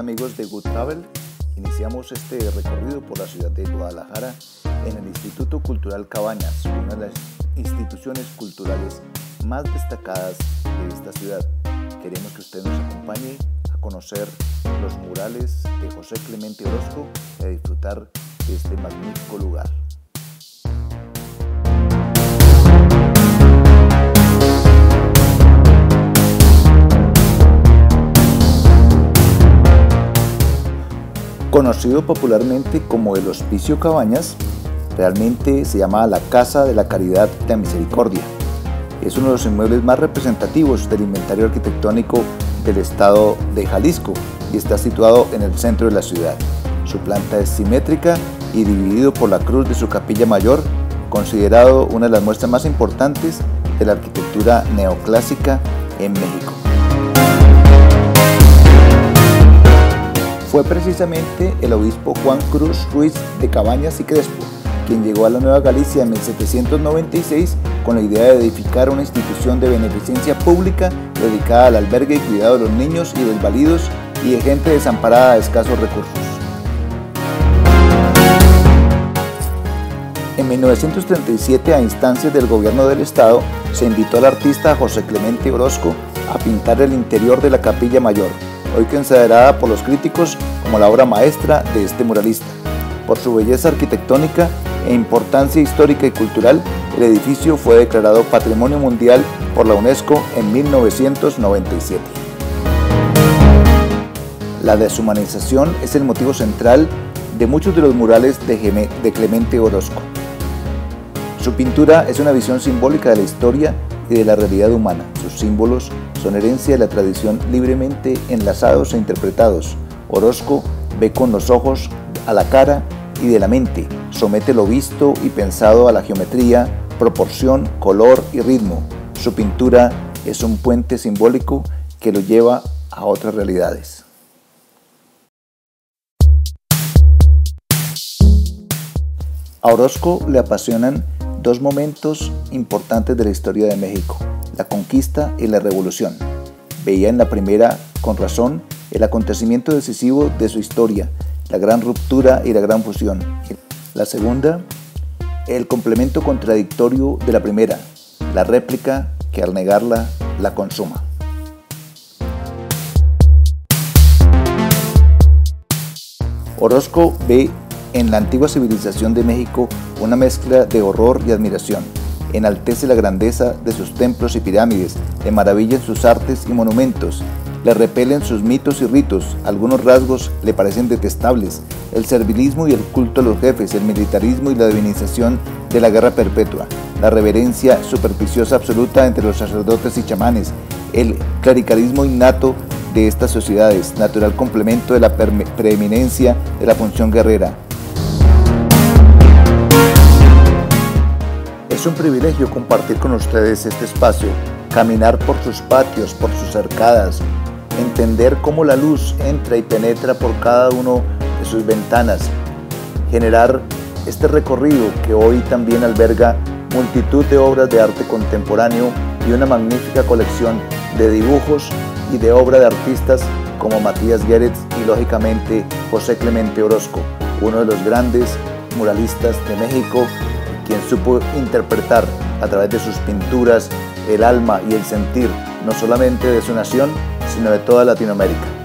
tal amigos de Good Travel? Iniciamos este recorrido por la ciudad de Guadalajara en el Instituto Cultural Cabañas, una de las instituciones culturales más destacadas de esta ciudad. Queremos que usted nos acompañe a conocer los murales de José Clemente Orozco y a disfrutar de este magnífico lugar. Conocido popularmente como el Hospicio Cabañas, realmente se llama la Casa de la Caridad de la Misericordia. Es uno de los inmuebles más representativos del inventario arquitectónico del estado de Jalisco y está situado en el centro de la ciudad. Su planta es simétrica y dividido por la cruz de su Capilla Mayor, considerado una de las muestras más importantes de la arquitectura neoclásica en México. Fue precisamente el obispo Juan Cruz Ruiz de Cabañas y Crespo quien llegó a la Nueva Galicia en 1796 con la idea de edificar una institución de beneficencia pública dedicada al albergue y cuidado de los niños y desvalidos y de gente desamparada de escasos recursos. En 1937, a instancias del gobierno del estado, se invitó al artista José Clemente Orozco a pintar el interior de la Capilla Mayor, hoy considerada por los críticos como la obra maestra de este muralista. Por su belleza arquitectónica e importancia histórica y cultural, el edificio fue declarado Patrimonio Mundial por la UNESCO en 1997. La deshumanización es el motivo central de muchos de los murales de Clemente Orozco. Su pintura es una visión simbólica de la historia y de la realidad humana. Sus símbolos son herencia de la tradición, libremente enlazados e interpretados. Orozco ve con los ojos, a la cara y de la mente, somete lo visto y pensado a la geometría, proporción, color y ritmo. Su pintura es un puente simbólico que lo lleva a otras realidades. A Orozco le apasionan dos momentos importantes de la historia de México: la conquista y la revolución. Veía en la primera, con razón, el acontecimiento decisivo de su historia, la gran ruptura y la gran fusión. La segunda, el complemento contradictorio de la primera, la réplica que al negarla la consuma. Orozco ve en la antigua civilización de México una mezcla de horror y admiración. Enaltece la grandeza de sus templos y pirámides, le maravillan sus artes y monumentos, le repelen sus mitos y ritos, algunos rasgos le parecen detestables: el servilismo y el culto a los jefes, el militarismo y la divinización de la guerra perpetua, la reverencia supersticiosa absoluta entre los sacerdotes y chamanes, el clericalismo innato de estas sociedades, natural complemento de la preeminencia de la función guerrera. Es un privilegio compartir con ustedes este espacio, caminar por sus patios, por sus arcadas, entender cómo la luz entra y penetra por cada uno de sus ventanas, generar este recorrido que hoy también alberga multitud de obras de arte contemporáneo y una magnífica colección de dibujos y de obra de artistas como Matías Güeretz y lógicamente José Clemente Orozco, uno de los grandes muralistas de México, quien supo interpretar a través de sus pinturas el alma y el sentir, no solamente de su nación, sino de toda Latinoamérica.